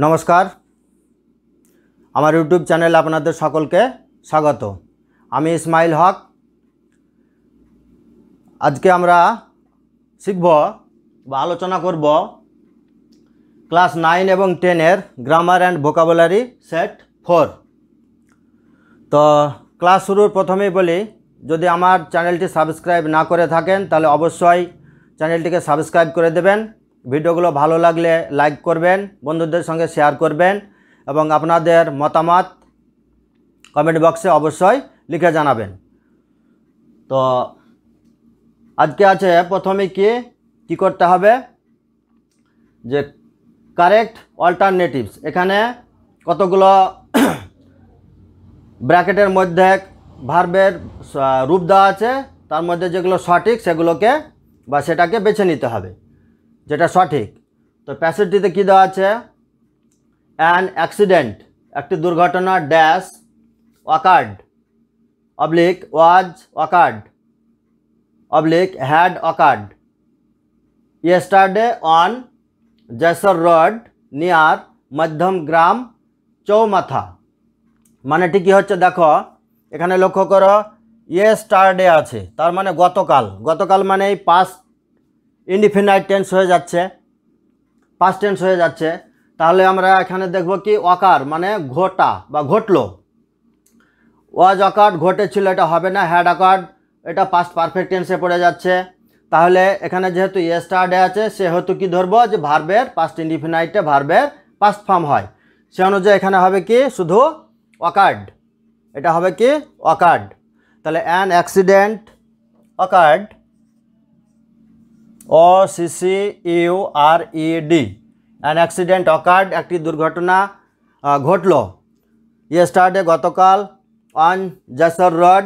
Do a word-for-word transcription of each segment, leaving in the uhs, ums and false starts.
नमस्कार आमार YouTube channel आपनादेर सकलके स्वागत। आमी इस्माइल हक। आजके आमरा शिखब बा आलोचना करब क्लास नाइन एवं टेनेर grammar and vocabulary set four. तो क्लास शुरूर प्रथमेई बोली, यदि आमार चैनलटी सबस्क्राइब ना करे थाकेन ताहले अवश्यई चैनलटिके सबस्क्राइब करे देबेन। भिडियोगुलो भालो लागले लाइक करबेन, बंधुदेर संगे शेयर करबेन एबं आपनादेर मतामत कमेंट बक्से अवश्यई लिखे जानाबेन। तो आजके आछे प्रथमेई कि कि करते हबे जे कारेक्ट अल्टारनेटिव्स। एखाने कतगुलो ब्रैकेटेर मध्य भार्बेर रूप देওয়া আছে, তার মধ্যে যেগুলো সঠিক সেগুলোকে বা সেটাকে বেছে নিতে হবে যেটা সঠিক। তো প্যাসেজটিতে কি দেওয়া আছে, অ্যান অ্যাক্সিডেন্ট একটি দুর্ঘটনা dash occurred oblique was occurred oblique had occurred yesterday on Jessore road near Madhyamgram চৌমাথা। মানে ঠিক কি হচ্ছে দেখো, এখানে লক্ষ্য করো ইয়েস্টারডে আছে, তার মানে গতকাল। গতকাল মানে এই পাস্ট ইনডিফিনাইট টেন্স হয়ে যাচ্ছে, পাস্ট টেন্স হয়ে যাচ্ছে। তাহলে আমরা এখানে দেখব কি অকার মানে ঘটা বা ঘটলো, ওয়াজ অকার্ড ঘটেছিল এটা হবে না, হ্যাড অকার্ড এটা পাস্ট পারফেক্ট টেন্সে পড়ে যাচ্ছে। তাহলে এখানে যেহেতু ইয়েস্টারডে আছে সেহেতু কি ধরবো যে ভার্বের পাস্ট ইনডিফিনাইটে ভার্বের পাস্ট ফর্ম হয়, সে অনুযায়ী এখানে হবে কি শুধু অকার্ড, এটা হবে কি অকার্ড। তাহলে an accident occurred O C C U R E D an accident occurred একটি দুর্ঘটনা ঘটল ইয়েস্টারডে গতকাল অন জাসর রোড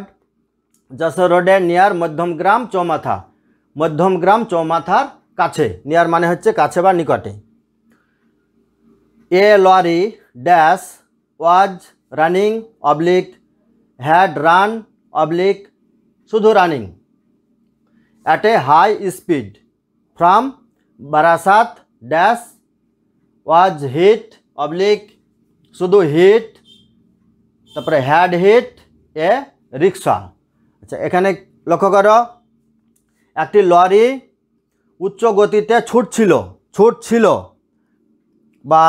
জাসর রোডের নিয়ার মধ্যমগ্রাম চৌমাথা মধ্যমগ্রাম চৌমাথার কাছে। নিয়ার মানে হচ্ছে কাছে বা নিকটে। A lorry dash was running oblique had run oblique शुधु running at a high speed from Barasat dash was hit oblique शुधु हिट तपर हैड हिट ए रिक्शा। अच्छा एखाने लक्ष्य करो एक लरि उच्च गतिते छुटछिलो छुटछिलो बा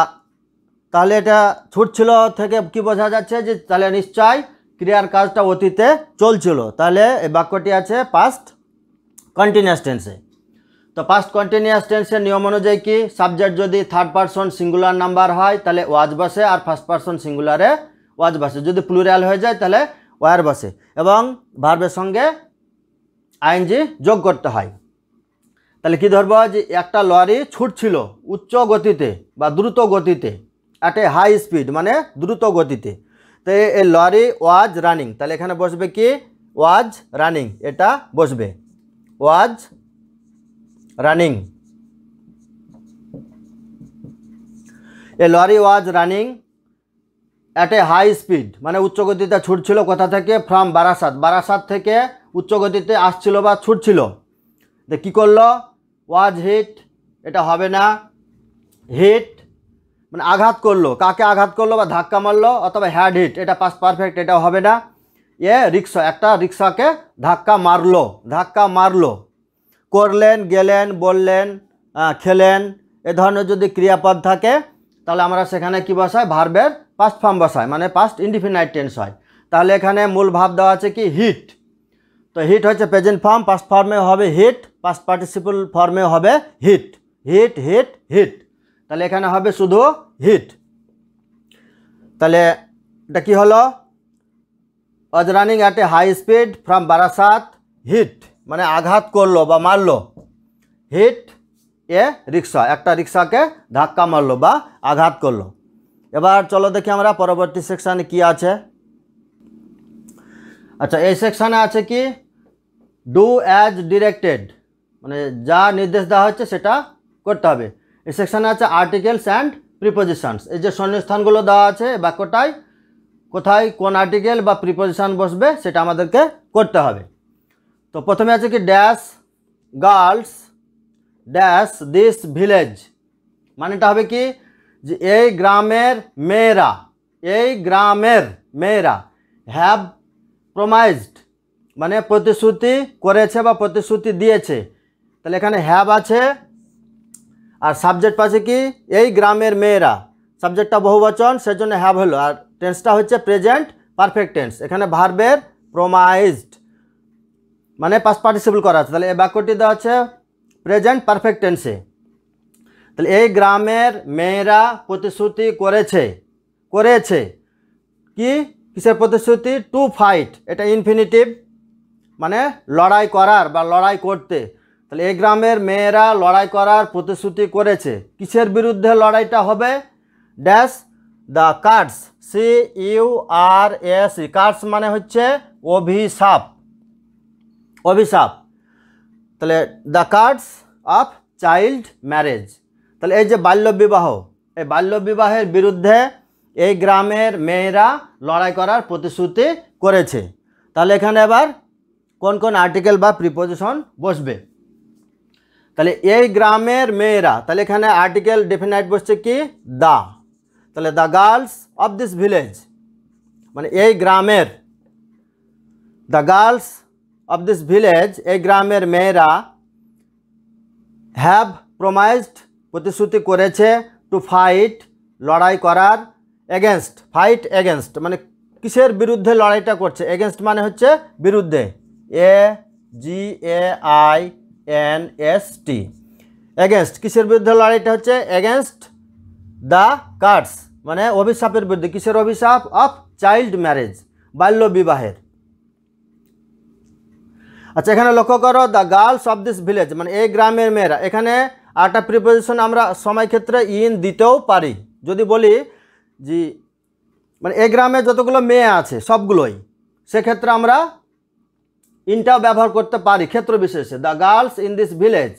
তাহলে এটা ছুটছিল থেকে কি বোঝা যাচ্ছে যে তাহলে নিশ্চয় ক্রিয়ার কাজটা অতীতে চলছিল। তাহলে এই বাক্যটি আছে পাস্ট কন্টিনিউয়াস টেন্সে। তো পাস্ট কন্টিনিউয়াস টেন্সের নিয়ম অনুযায়ী কি সাবজেক্ট যদি থার্ড পারসন সিঙ্গুলার নাম্বার হয় তাহলে ওয়াজ বসে, আর ফার্স্ট পারসন সিঙ্গুলারে ওয়াজ বসে। যদি প্লুরাল হয়ে যায় তাহলে ওয়ার বসে, এবং ভার্বের সঙ্গে আইএনজি যোগ করতে হয়। তাহলে কি ধরবো যে একটা লরি ছুটছিল উচ্চ গতিতে বা দ্রুত গতিতে एट ए हाई स्पीड माने द्रुत गतिते। तो ए लरि वाज रानिंग ताहले एखाने बसबे कि वाज रानिंग एटा बसबे was running. A lorry was running at a high speed माने उच्च गतिते छुटछिलो कोथा थेके फ्रम बारासात बारासात थेके उच्च गतिते आसछिलो बा छुटछिलो। तो कि करलो वाज हिट एटा होबे ना, हिट মানে আঘাত করলো, কাকে আঘাত করলো বা ধাক্কা মারলো, অথবা হ্যাড হিট এটা পাস্ট পারফেক্ট এটা হবে না। এ রিক্সা একটা রিক্সাকে ধাক্কা মারলো ধাক্কা মারলো করলেন গেলেন বললেন খেলেন এ ধরনের যদি ক্রিয়াপদ থাকে তাহলে আমরা সেখানে কি বসাই ভার্বের পাস্ট ফর্ম বসাই, মানে পাস্ট ইনডিফিনাইট টেন্স হয়। তাহলে এখানে মূল ভাব দেওয়া আছে কি হিট। তো হিট হচ্ছে প্রেজেন্ট ফর্ম, পাস্ট ফর্মে হবে হিট, পাস্ট পার্টিসিপল ফর্মে হবে হিট হিট হিট হিট। তাহলে এখানে হবে শুধু হিট। তাহলে এটা কি হলো was running at a high speed from Barasat hit মানে আঘাত করলো বা মারলো, হিট এ রিক্সা একটা রিক্সাকে ধাক্কা মারলো বা আঘাত করলো। এবার চলো দেখি আমরা পরবর্তী সেকশানে কি আছে। আচ্ছা এই সেকশানে আছে কি ডু অ্যাজ ডিরেক্টেড মানে যা নির্দেশ দেওয়া হচ্ছে সেটা করতে হবে। এই সেকশানে আছে আর্টিকেলস অ্যান্ড প্রিপোজিশনস। এই যে শূন্যস্থানগুলো দেওয়া আছে বাক্যটায় কোথায় কোন আর্টিকেল বা প্রিপোজিশন বসবে সেটা আমাদেরকে করতে হবে। তো প্রথমে আছে কি dash girls dash this village, মানেটা হবে কি যে এই গ্রামের মেয়েরা এই গ্রামের মেয়েরা হ্যাভ প্রমাইজড মানে প্রতিশ্রুতি করেছে বা প্রতিশ্রুতি দিয়েছে। তাহলে এখানে হ্যাভ আছে আর সাবজেক্ট আছে কি এই গ্রামের মেয়েরা, সাবজেক্টটা বহুবচন সেজন্য হ্যাভ হলো। আর টেন্সটা হচ্ছে প্রেজেন্ট পারফেক্ট টেন্স, এখানে ভার্বের প্রমাইজড মানে পাস্ট পার্টিসিপল করা আছে। তাহলে এই বাক্যটি দেওয়া আছে প্রেজেন্ট পারফেক্ট টেন্সে। তাহলে এই গ্রামের মেয়েরা প্রতিশ্রুতি করেছে, করেছে কি কিসের প্রতিশ্রুতি টু ফাইট, এটা ইনফিনিটিভ মানে লড়াই করার বা লড়াই করতে। তাহলে এই গ্রামের মেয়েরা লড়াই করার প্রতিশ্রুতি করেছে, কিসের বিরুদ্ধে লড়াইটা হবে dash the curse C U R S E, curse মানে হচ্ছে অভিশাপ, অভিশাপ। তাহলে the curse of child marriage, তাহলে এই যে বাল্যবিবাহ, এই বাল্যবিবাহের বিরুদ্ধে এই গ্রামের মেয়েরা লড়াই করার প্রতিশ্রুতি করেছে। তাহলে এখানে এবার কোন কোন আর্টিকেল বা প্রিপোজিশন বসবে, তাহলে এই গ্রামের মেয়েরা, তাহলে এখানে আর্টিকেল ডেফিনাইট বসছে কি দা, তাহলে the girls of this village মানে এই গ্রামের, the girls of this village এই গ্রামের মেয়েরা হ্যাভ প্রমাইজড প্রতিশ্রুতি করেছে টু ফাইট লড়াই করার, এগেনস্ট ফাইট এগেনস্ট মানে কিসের বিরুদ্ধে লড়াইটা করছে, এগেনস্ট মানে হচ্ছে বিরুদ্ধে A G A I N S T against, কিসের বিরুদ্ধে লড়াইটা হচ্ছে এগেনস্ট দ্য কার্ডস মানে অভিশাপের বিরুদ্ধে, কিসের অভিশাপ অফ চাইল্ড ম্যারেজ বাল্যবিবাহের। আচ্ছা এখানে লক্ষ্য করো the girls of this village মানে এই গ্রামের মেয়েরা, এখানে আরেকটা প্রিপোজিশন আমরা সময় ক্ষেত্রে ইন দিতেও পারি। যদি বলি জি মানে এই গ্রামে যতগুলো মেয়ে আছে সবগুলোই, সেক্ষেত্রে আমরা ইনটাও ব্যবহার করতে পারি ক্ষেত্র বিশেষে। The girls in this village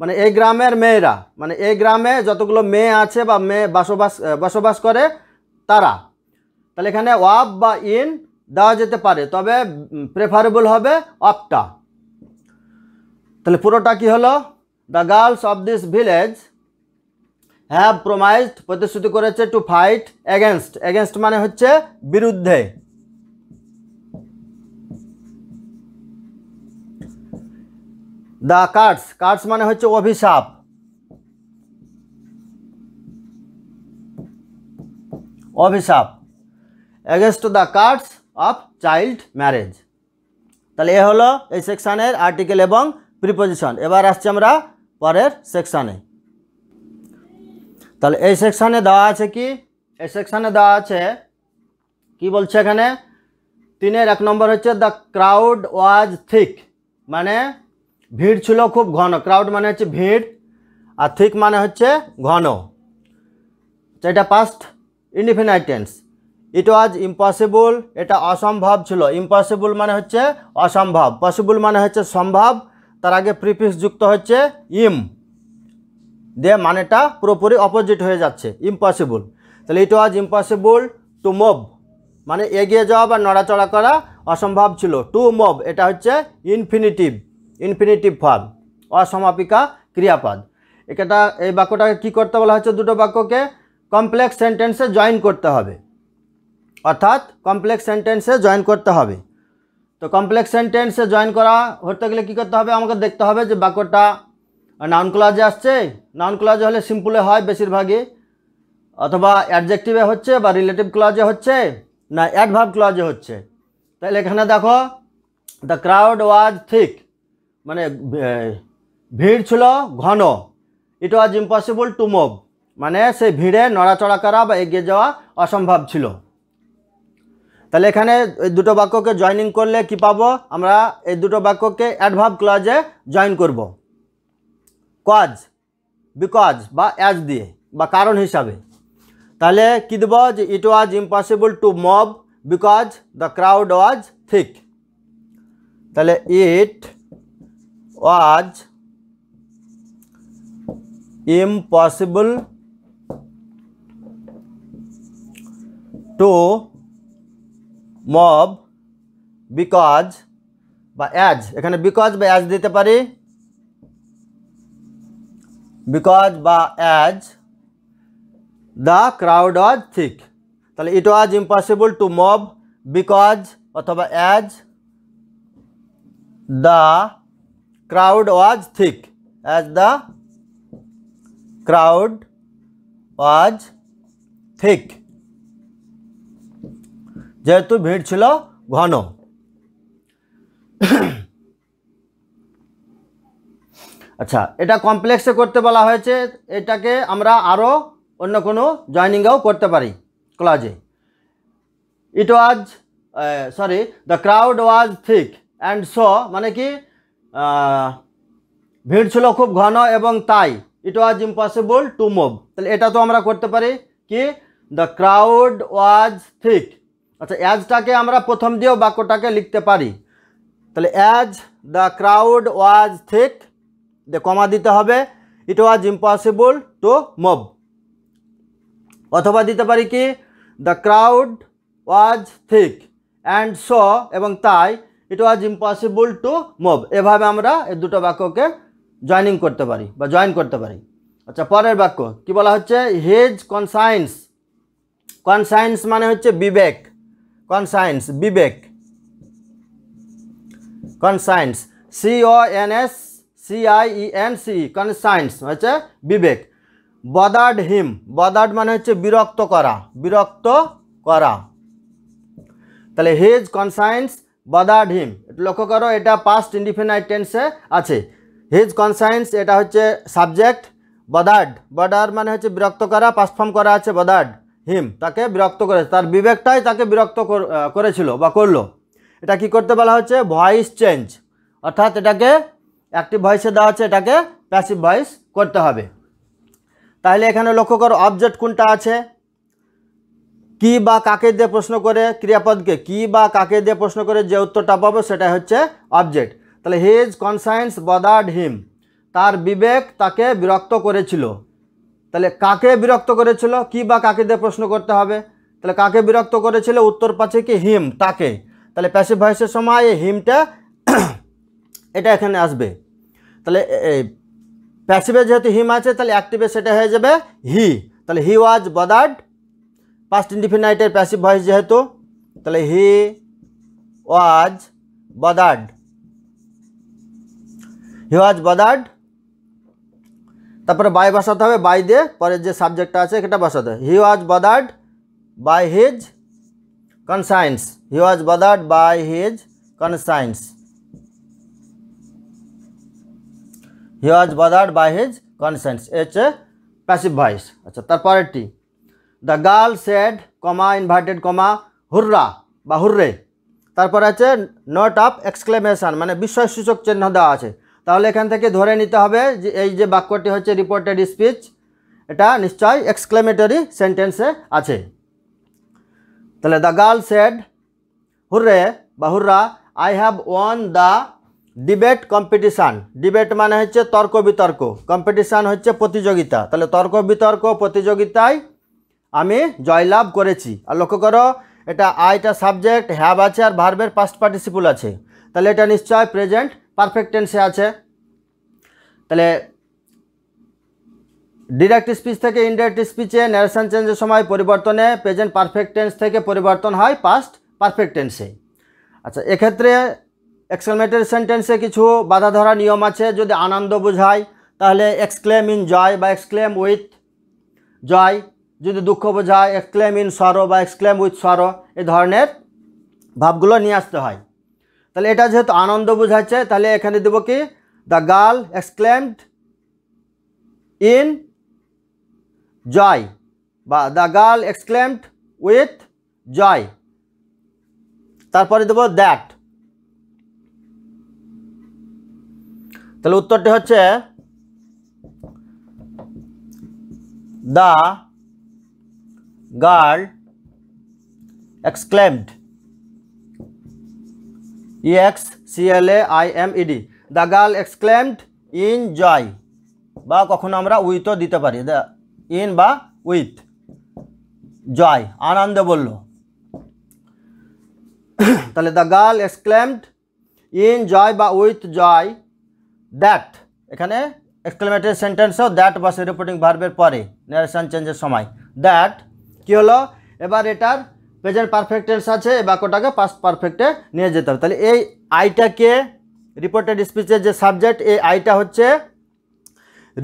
মানে এই গ্রামের মেয়েরা, মানে এই গ্রামে যতগুলো মেয়ে আছে বা মেয়ে বসবাস বসবাস করে তারা। তাহলে এখানে অফ বা ইন দেওয়া যেতে পারে, তবে প্রেফারেবল হবে অফটা। তাহলে পুরোটা কি হলো the girls of this village have promised প্রতিশ্রুতি করেছে টু ফাইট এগেনস্ট, এগেনস্ট মানে হচ্ছে বিরুদ্ধে, দ্য কার্ডস, কার্ডস মানে হচ্ছে অভিশাপ, অভিশাপ against the curse of child marriage. তাহলে এ হলো এই সেকশানের আর্টিকেল এবং প্রিপোজিশন। এবার আসছি আমরা পরের সেকশানে। তাহলে এই সেকশানে দেওয়া আছে কি, এই সেকশানে দেওয়া আছে কি বলছে এখানে তিনের এক নম্বর হচ্ছে দ্য ক্রাউড ওয়াজ থিক মানে ভিড় ছিল খুব ঘন, ক্রাউড মানে হচ্ছে ভিড় আর থিক মানে হচ্ছে ঘন। এটা past indefinite tense. It was impossible এটা অসম্ভব ছিল, ইম্পসিবল মানে হচ্ছে অসম্ভব, পসিবল মানে হচ্ছে সম্ভব, তার আগে প্রিফিক্স যুক্ত হচ্ছে ইম দিয়ে মানেটা পুরোপুরি অপোজিট হয়ে যাচ্ছে ইম্পসিবল। তাহলে it was impossible to move মানে এগিয়ে যাওয়া বা নড়াচড়া করা অসম্ভব ছিল, টু মুভ এটা হচ্ছে ইনফিনিটিভ, ইনফিনিটিভ ফর্ম অসমাপিকা ক্রিয়াপদ। এটা এই বাক্যটাকে কী করতে বলা হচ্ছে, দুটো বাক্যকে কমপ্লেক্স সেন্টেন্সে জয়েন করতে হবে, অর্থাৎ কমপ্লেক্স সেন্টেন্সে জয়েন করতে হবে। তো কমপ্লেক্স সেন্টেন্সে জয়েন করা করতে গেলে কী করতে হবে, আমাকে দেখতে হবে যে বাক্যটা নাউন ক্লজে আসছে, নাউন ক্লজে হলে সিম্পলে হয় বেশিরভাগই, অথবা অ্যাডজেক্টিভে হচ্ছে বা রিলেটিভ ক্লজে হচ্ছে, না অ্যাডভার্ব ক্লজে হচ্ছে। তাহলে এখানে দেখো দ্য ক্রাউড ওয়াজ থিক মানে ভিড় ছিল ঘন, it was impossible to move মানে সেই ভিড়ে নড়াচড়া করা বা এগিয়ে যাওয়া অসম্ভব ছিল। তাহলে এখানে এই দুটো বাক্যকে জয়েনিং করলে কি পাবো, আমরা এই দুটো বাক্যকে অ্যাডভার্ব ক্লজে জয়েন করব, কজ বিকজ বা অ্যাজ দিয়ে বা কারণ হিসাবে। তাহলে কী দেব যে it was impossible to move because the crowd was thick. তাহলে it was impossible to move because বা অ্যাজ, এখানে বিকজ বা অ্যাজ দিতে পারি, বিকজ বা as The crowd was thick. It was impossible to move because अथवा as the crowd was thick. As the crowd was thick. जेहेतु भीड़ छिलो घनो. अच्छा एटा कॉम्प्लेक्से करते बला होयेछे एटाके आमरा आरो अन्य कोनो जॉइनिंगेओ करते पारी क्लजे. It was sorry the crowd was thick and so माने कि भीड़ छिलो खूब घन एवं ताई it was impossible to move. ताहले एटा तो आमरा करते पारी कि द क्राउड वाज थिक. अच्छा एजटाके आमरा प्रथम दिए वाक्यटाके लिखते पारी. ताहले as the crowd was thick दे कमा दीते हबे it was impossible to move. अथवा दीते पारी कि the crowd was thick and so एवं ताई it was impossible to move. एभावे आमरा ए दुटो वाक्यके जॉइनिंग करते पारी बा जॉइन करते पारी. अच्छा परेर वाक्य कि बला हच्छे हिज कन्साइन्स. कन्साइन्स माने हच्छे विवेक. कन्साइन्स विवेक. कन्साइन्स सी ओ एन एस सी आई ई एन सी कन्साइन्स होच्छे विवेक. Bothered him. बदार्ड माने होच्छे बिरक्त करा. बिरक्त करा. ताहले हिज कन्साइन्स बदार्ड हिम लक्ष्य करो एटा पास्ट इंडिफिनाइट टेंसे आछे. हिज कन्साइन्स एटा होच्छे सब्जेक्ट. बदार्ड बदार्ड माने होच्छे बिरक्त करा. पास्ट फर्म करा आछे बदार्ड हिम ताके बिरक्त करे तार विवेकटाई ताके बिरक्त करेछिलो बा करलो. एटा कि करते बला होच्छे वॉइस चेंज अर्थात एटाके एक्टिव भॉइसे देवा आछे एटाके पैसिव भॉइस करते हबे. ताहले एखाने लक्ष्य करो अबजेक्ट कोनटा आछे कि बा काके दिये प्रश्न करे क्रियापदके कि बा काके दिये प्रश्न करे जे उत्तरटा पाबो सेटाई होच्छे अबजेक्ट. ताहले हिज कन्साइन्स बदार्ड हिम तार विवेक ताके बिरक्त करेछिलो. ताहले काके बिरक्त करेछिलो कि बा काके दिये प्रश्न करते हबे. ताहले काके बिरक्त करेछिलो उत्तर पाछे कि हिम ताके. ताहले पैसिव भॉइसेर समय हिमटा एटा एखाने आसबे. ताहले पैसिवे जेहेतु हिम आछे ताहले एक्टिवे सेटा हये जाबे हि. ताहले he was bothered past indefinite एर पैसिव भॉइस जेहेतु ताहले he was bothered. He was bothered तारपर बाय बसाते हबे. बाय दिये परे जे साबजेक्टटा आछे सेटा बसाते हबे. He was bothered by his conscience. He was bothered by his conscience. He was bothered by his conscience. It's a passive voice. अच्छा तरपारेटी The girl said, comma inverted comma hurrah बा हुर्रे. तरपर आछे note of exclamation माने विस्मयसूचक चिन्ह देওয়া আছে. তাহলে এখান থেকে ধরে নিতে হবে যে এই যে বাক্যটি হচ্ছে রিপোর্টেড স্পিচ এটা নিশ্চয় এক্সক্লেমেটরি সেন্টেন্সে আছে. তাহলে The girl said हुर्रे বা hurrah I have won the debate competition. Debate माने होच्छे तर्क वितर्क. कम्पिटिशन होच्छे प्रतियोगिता. ताहले तर्क वितर्क प्रतियोगिताय आमी जयलाभ करेछि. आर लक्ष्य करो एटा आईटा सबजेक्ट हैव आछे आर भार्बेर पास्ट पार्टिसिपल आछे. ताहले एटा निश्चय प्रेजेंट परफेक्ट टेंसे आछे. ताहले डायरेक्ट स्पीच थेके इनडायरेक्ट स्पीचे नरेशन चेंजेर समय परिवर्तने प्रेजेंट परफेक्ट टेंस थेके परिवर्तन हय पास्ट परफेक्ट टेंसे. अच्छा एक क्षेत्रे एक्सक्लेमेटरी सेंटेंसे किछु बाधा धरा नियम आछे. यदि आनंद बोझाय ताहले एक्सक्लेम इन जय बा एक्सक्लेम उइथ जय. यदि दुःख बोझाय एक्सक्लेम इन सरो बा एक्सक्लेम उइथ सरो. ए धरनेर भाबगुलो निये आसते हय. ताहले एटा जेहेतु आनंद बोझाচ্ছে ताहले एखाने देব कि द गार्ल एक्सक्लेमड इन जय बा the girl exclaimed with joy. तारপরে দেব दैट. তাহলে উত্তরটি হচ্ছে the girl exclaimed E X C L A I M E D the girl exclaimed in joy বা কখনো আমরা উইথও দিতে পারি ইন বা উইথ জয় আনন্দে বলল. তাহলে the girl exclaimed in joy বা উইথ জয় दैट एखे एक्सक्लेमेटरी सेंटेंस दैट बस रिपोर्टिंग भार्बर पर नरेशन चेंजेर समय दैट कि हलो एबार प्रेजेंट परफेक्ट टेंस आछे वाक्यटाके पास्ट परफेक्टे निये जेते हबे। ताहले एई आईटाके रिपोर्टेड स्पीचेर जे सबजेक्ट एई आईटा होच्छे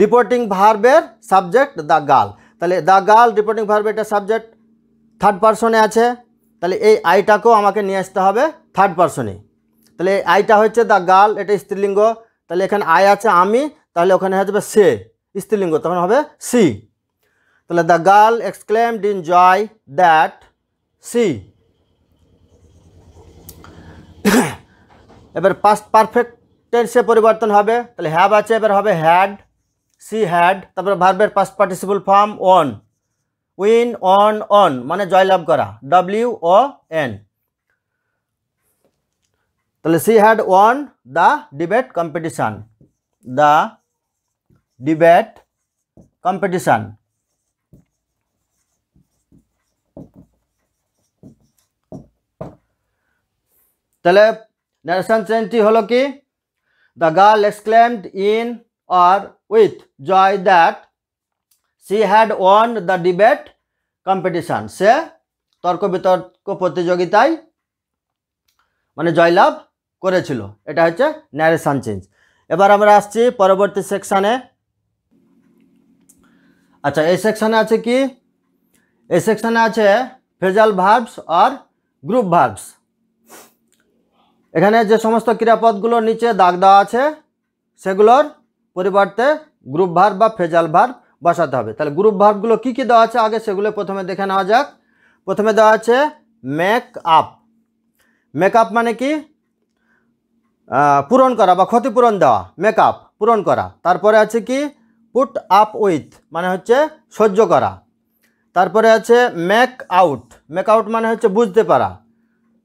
रिपोर्टिंग भार्बेर सबजेक्ट द गार्ल। ताहले द गार्ल रिपोर्टिंग भार्ब एटा सबजेक्ट थार्ड पार्सने आछे। ताहले एई आईटाकेओ आमाके निये आसते हबे थार्ड पार्सने। ताहले आईटा होच्छे द गार्ल एटा स्त्रीलिंग। ताहले एखाने आई आछे आमी, ताहले ओखाने हबे से स्त्रीलिंग तखन हबे सी। ताहले द गार्ल एक्सक्लेम्ड इन जय दैट सी। एबार पास्ट परफेक्ट टेंसे परिवर्तन हबे। ताहले हैव आछे एबार हबे हैड, सी हैड। तारपर भार्बेर past participle form won, उइन won won माने जयलाभ करा डब्ल्यू ओ एन। ताहले she had won the debate competition, the debate competition. ताहले नरेशन सेंटी हलो कि the girl exclaimed in or with joy that she had won the debate competition. से तर्क वितर्क प्रतियोगिताय माने जयलाभ करेছিল। এটা হচ্ছে नरेशन चेंज। এবার আমরা আসছি পরবর্তী সেকশনে। আচ্ছা এই সেকশনে আছে কি, এই সেকশনে আছে ফ্রেজাল ভার্বস আর গ্রুপ ভার্বস। এখানে যে সমস্ত ক্রিয়াপদগুলো নিচে দাগ দেওয়া আছে সেগুলোর পরিবর্তে গ্রুপ ভার্ব বা ফ্রেজাল ভার্ব বসাতে হবে। তাহলে গ্রুপ ভার্বগুলো কি কি দেওয়া আছে আগে সেগুলো প্রথমে দেখে নেওয়া যাক। প্রথমে দেওয়া আছে মেক আপ। মেক আপ মানে কি পূরণ করা বা ক্ষতিপূরণ দেওয়া, মেক আপ পূরণ করা। তারপরে আছে কি পুট আপ উইথ মানে হচ্ছে সহ্য করা। তারপরে আছে মেক আউট, মেক আউট মানে হচ্ছে বুঝতে পারা।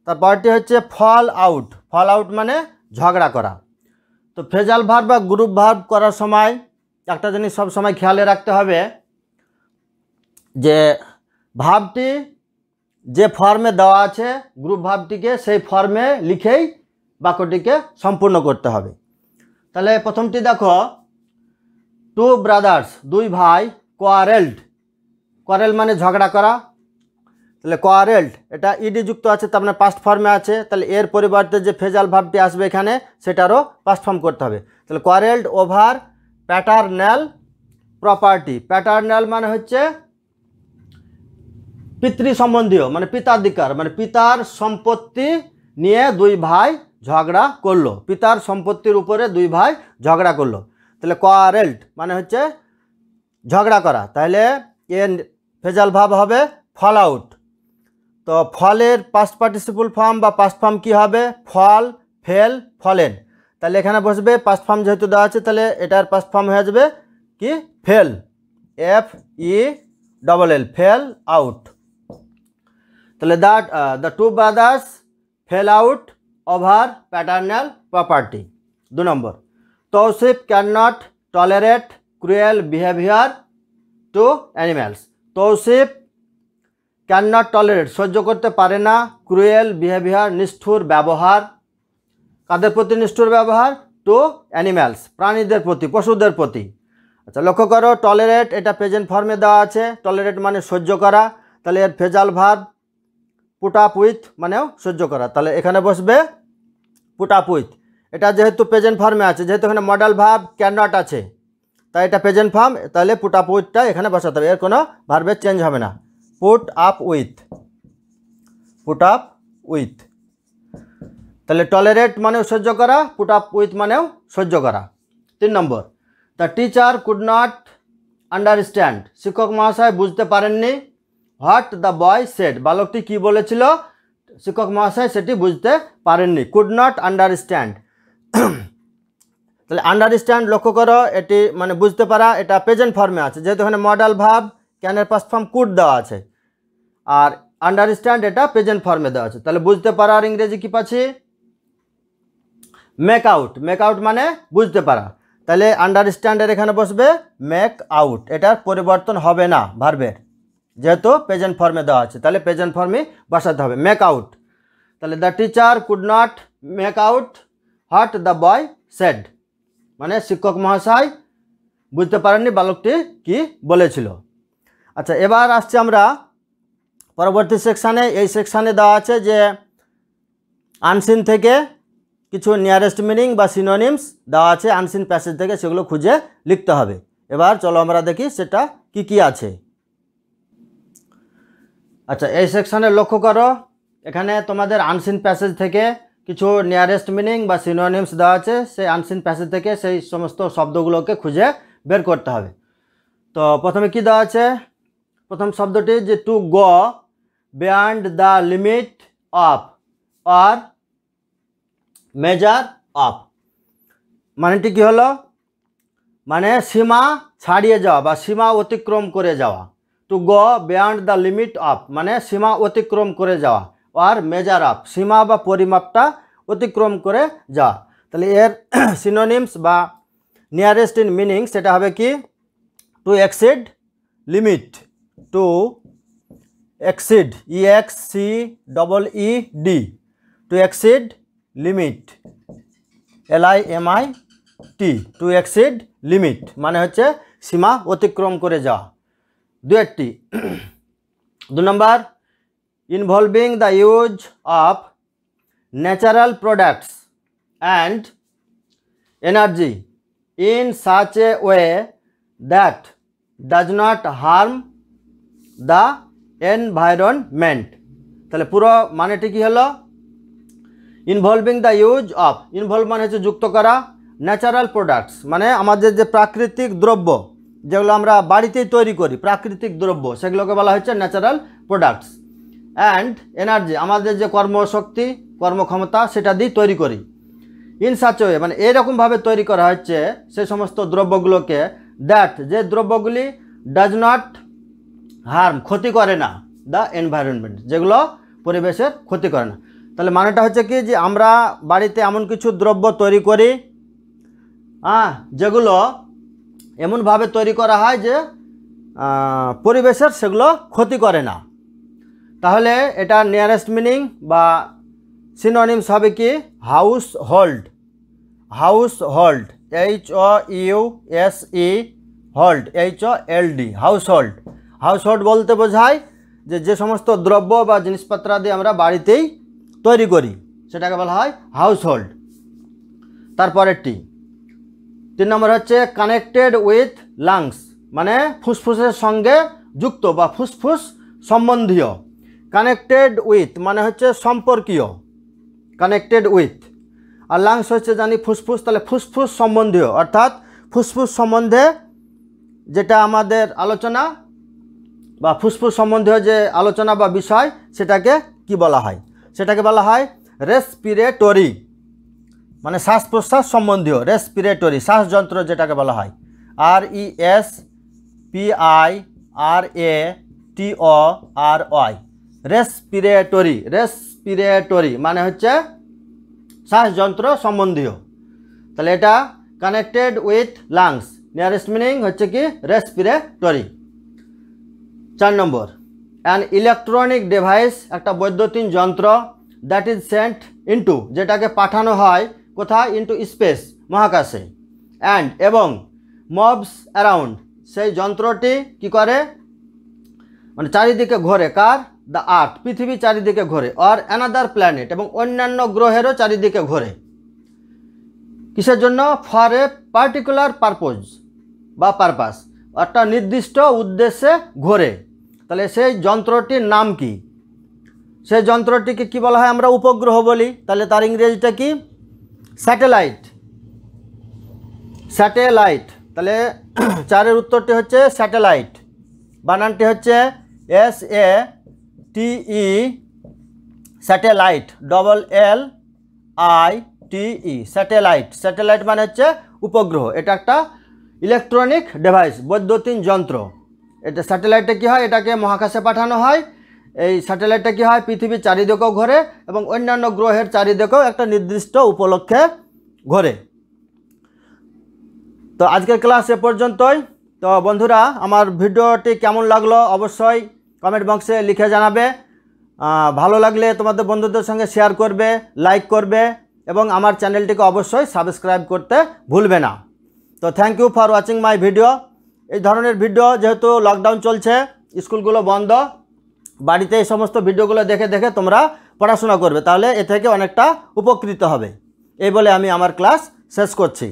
তারপরটি হচ্ছে ফল আউট, ফল আউট মানে ঝগড়া করা। तो फ्रेजाल भार्ब बा ग्रुप भार्ब करार समय एक जिन सब समय ख्याल रखते हैं जे भार्बटी जे फर्मे देवा आछे ग्रुप भार्बटी के सेई फर्मे लिखे वाक्यटी के सम्पूर्ण करते हबे। ताहले प्रथमटी देखो टू ब्रादार्स दुई भाई क्वारेल्ड, क्वारेल माने झगड़ा करा। ताहले क्वारेल्ड एटा इडी जुक्त आछे तार माने पास्ट फर्मे आछे। ताहले एर परिवर्ते जे फ्रेजाल भार्बटी आसबे एखाने सेटारो पास्ट फर्म करते हबे। ताहले क्वारेल्ड ओभार पैटार्नल प्रपार्टी। पैटार्नल माने होच्छे पितृ सम्बन्धीय माने पिताधिकार माने पितार सम्पत्ति निये दुई भाई झगड़ा करलो, पितार सम्पत्तिर उपरे दुई भाई झगड़ा करलो। ताहले क्वारेल्ड माने होच्छे झगड़ा करा। ताहले ए फ्रेजाल भार्ब हबे फल आउट। तो फलेर पास्ट पार्टिसिपल फर्म बा पास्ट फर्म की हबे फल फेल फलेन। ताहले एखाने बसबे पास्ट फर्म जेहेतु देওয়া আছে তাহলে এটার पास्ट फर्म হয়ে যাবে কি fell, F E double L fell out. তাহলে that the two brothers fell out over paternal property. दो number Tausif can not tolerate cruel behaviour to animals. Tausif can not tolerate सह्य करते पारे ना क्रुएल बिहेवियर निष्ठुर व्यवहार। कादेर प्रति निष्ठुर व्यवहार टू एनिमल्स प्राणीदेर प्रति पशुदेर प्रति। अच्छा लक्ष्य करो टॉलरेट एटा प्रेजेंट फर्मे देওয়া আছে। टॉलरेट माने सह्य करा। ताहले एर phrasal verb put up with मानेও सह्य करा। ताहले एखाने बसबे पुट अप उइथ। एटा जेहेतु प्रेजेंट फर्मे आछे जेहेतु एखाने मॉडल भार्ब कैन नॉट आछे ताই এটা প্রেজেন্ট ফর্ম। তাহলে পুট আপ উইথটা এখানে বসাতে হবে, এর কোনো ভার্বের চেঞ্জ হবে না। Put up with, put up with. ताहले टॉलरेट माने सह्य करा, पुट अप उथ माने सह्य करा। तीन number the teacher could not understand शिक्षक महाशय बुझते पारेनনি व्हाट द बॉय सेड बालकटी की बोलेছিল শিক্ষক মহাশয় সেটি বুঝতে পারেননি। कुड नॉट अंडरस्टैंड তাহলে अंडरस्टैंड লক্ষ্য করো এটি মানে বুঝতে পারা, এটা প্রেজেন্ট ফর্মে আছে যেহেতু এখানে মডেল ভার্ব ক্যানের পাস্ট ফর্ম কুড দেওয়া আছে আর আন্ডারস্ট্যান্ড এটা প্রেজেন্ট ফর্মে দেওয়া আছে। তাহলে বুঝতে পারা আর ইংরেজি কি পাচ্ছি মেক আউট, মেক আউট মানে বুঝতে পারা। তাহলে আন্ডারস্ট্যান্ডের এখানে বসবে মেক আউট, এটার পরিবর্তন হবে না ভার্বের যেহেতু প্রেজেন্ট ফর্মে দেওয়া আছে। তাহলে প্রেজেন্ট ফর্মে বসাতে হবে মেক আউট। তাহলে the teacher could not make out what the boy said মানে শিক্ষক মহাশয় বুঝতে পারেননি বালকটি কি বলেছিল। আচ্ছা এবার আসছে আমরা পরবর্তী সেকশানে। এই সেকশানে দেওয়া আছে যে আনসিন থেকে কিছু নিয়ারেস্ট মিনিং বা সিনোনিমস দেওয়া আছে আনসিন প্যাসেজ থেকে, সেগুলো খুঁজে লিখতে হবে। এবার চলো আমরা দেখি সেটা কি কি আছে। আচ্ছা এই সেকশানে লক্ষ্য করো, এখানে তোমাদের আনসিন প্যাসেজ থেকে কিছু নিয়ারেস্ট মিনিং বা সিনোনিমস দেওয়া আছে। সেই আনসিন প্যাসেজ থেকে সেই সমস্ত শব্দগুলোকে খুঁজে বের করতে হবে। তো প্রথমে কি দেওয়া আছে, প্রথম শব্দটি যে to go beyond the limit of আর মেজার অফ, মানেটি কি হলো, মানে সীমা ছাড়িয়ে যাওয়া বা সীমা অতিক্রম করে যাওয়া। To go beyond the limit of মানে সীমা অতিক্রম করে যাওয়া, আর মেজার অফ সীমা বা পরিমাপটা অতিক্রম করে যাওয়া। তাহলে এর সিনোনিমস বা নিয়ারেস্ট ইন মিনিং সেটা হবে কি, to exceed limit, to exceed E X C double E D, to exceed limit L I M I T, to exceed limit মানে হচ্ছে সীমা অতিক্রম করে যাওয়া। দু একটি দু নম্বর involving the use of natural products and energy in such a way that does not harm the environment। তাহলে পুরো মানেটি কি হলো, involving the use of, involve মানে হচ্ছে যুক্ত করা, ন্যাচারাল প্রোডাক্টস মানে আমাদের যে প্রাকৃতিক দ্রব্য যেগুলো আমরা বাড়িতেই তৈরি করি প্রাকৃতিক দ্রব্য, সেগুলোকে বলা হচ্ছে ন্যাচারাল প্রোডাক্টস। অ্যান্ড এনার্জি আমাদের যে কর্মশক্তি কর্মক্ষমতা সেটা দিয়ে তৈরি করি। ইন সাচ ওয়ে মানে এইরকমভাবে তৈরি করা হচ্ছে সেই সমস্ত দ্রব্যগুলোকে, দ্যাট যে দ্রব্যগুলি, ডাজ নট হার্ম ক্ষতি করে না, দ্য এনভায়রনমেন্ট যেগুলো পরিবেশের ক্ষতি করে না। তাহলে মানেটা হচ্ছে কি, যে আমরা বাড়িতে এমন কিছু দ্রব্য তৈরি করি হ্যাঁ যেগুলো এমনভাবে তৈরি করা হয় যে পরিবেশের সেগুলো ক্ষতি করে না। তাহলে এটা নিয়ারেস্ট মিনিং বা সিনোনিমস হবে কি household, household H O U S E hold, H O L D household. Household বলতে বোঝায় যে যে সমস্ত দ্রব্য বা জিনিসপত্র দিয়ে আমরা বাড়িতেই তৈরি করি সেটাকে বলা হয় হাউস হোল্ড। তারপরেরটি তিন নম্বর হচ্ছে কানেক্টেড উইথ লাংস মানে ফুসফুসের সঙ্গে যুক্ত বা ফুসফুস সম্বন্ধীয়। কানেক্টেড উইথ মানে হচ্ছে সম্পর্কীয়, কানেক্টেড উইথ, আর লাংস হচ্ছে জানি ফুসফুস। তাহলে ফুসফুস সম্বন্ধীয় অর্থাৎ ফুসফুস সম্বন্ধে যেটা আমাদের আলোচনা বা ফুসফুস সম্বন্ধীয় যে আলোচনা বা বিষয় সেটাকে কি বলা হয়, সেটাকে বলা হয় রেসপিরেটরি মানে শ্বাস প্রশ্বাস সম্বন্ধীয়, রেসপিরেটরি শ্বাসযন্ত্র যেটাকে বলা হয়। R E S P I R A T O R Y respiratory, respiratory মানে হচ্ছে শ্বাসযন্ত্র সম্বন্ধীয়। তাহলে এটা connected with lungs, nearest meaning হচ্ছে কি রেসপিরেটরি। চার নম্বর অ্যান ইলেকট্রনিক ডিভাইস একটা বৈদ্যুতিন যন্ত্র, দ্যাট ইজ সেন্ট ইনটু যেটাকে পাঠানো হয় কোথায়, ইনটু স্পেস মহাকাশে, অ্যান্ড এবং মবস অ্যারাউন্ড সেই যন্ত্রটি কি করে মানে চারিদিকে ঘোরে, কার দ্য আর্থ পৃথিবী চারিদিকে ঘোরে, আর অ্যানাদার প্ল্যানেট এবং অন্যান্য গ্রহেরও চারিদিকে ঘোরে। কিসের জন্য, ফর এ পার্টিকুলার পারপোজ বা পারপাস একটা নির্দিষ্ট উদ্দেশ্যে ঘোরে। তাহলে সেই যন্ত্রটির নাম কি, সেই যন্ত্রটিকে কি বলা হয়, আমরা উপগ্রহ বলি। তাহলে তার ইংরেজিটা কি, স্যাটেলাইট, স্যাটেলাইট। তাহলে চারের উত্তরটি হচ্ছে স্যাটেলাইট, বানানটি হচ্ছে S A T E satellite double L I T E satellite. Satellite মানে হচ্ছে উপগ্রহ। এটা একটা ইলেকট্রনিক ডিভাইস বৈদ্যুতিন যন্ত্র, এটা স্যাটেলাইটে কী হয়, এটাকে মহাকাশে পাঠানো হয়। এই স্যাটেলাইটটা কী হয়, পৃথিবীর চারিদিকেও ঘোরে এবং অন্যান্য গ্রহের চারিদিকেও একটা নির্দিষ্ট উপলক্ষে ঘোরে। তো আজকের ক্লাস এ পর্যন্তই। তো বন্ধুরা আমার ভিডিওটি কেমন লাগলো অবশ্যই কমেন্ট বক্সে লিখে জানাবে, ভালো লাগলে তোমাদের বন্ধুদের সঙ্গে শেয়ার করবে, লাইক করবে এবং আমার চ্যানেলটিকে অবশ্যই সাবস্ক্রাইব করতে ভুলবে না। তো thank you for watching my video. এই ধরনের ভিডিও যেহেতু লকডাউন চলছে स्कूलगुलो बंद बाड़ीते समस्त भिडियोगुलो देखे देखे तोमरा पढ़ाशोना करबे ताहले ए थेके अनेकटा उपकृत होबे। एई बोले आमी आमार क्लास शेष करछि।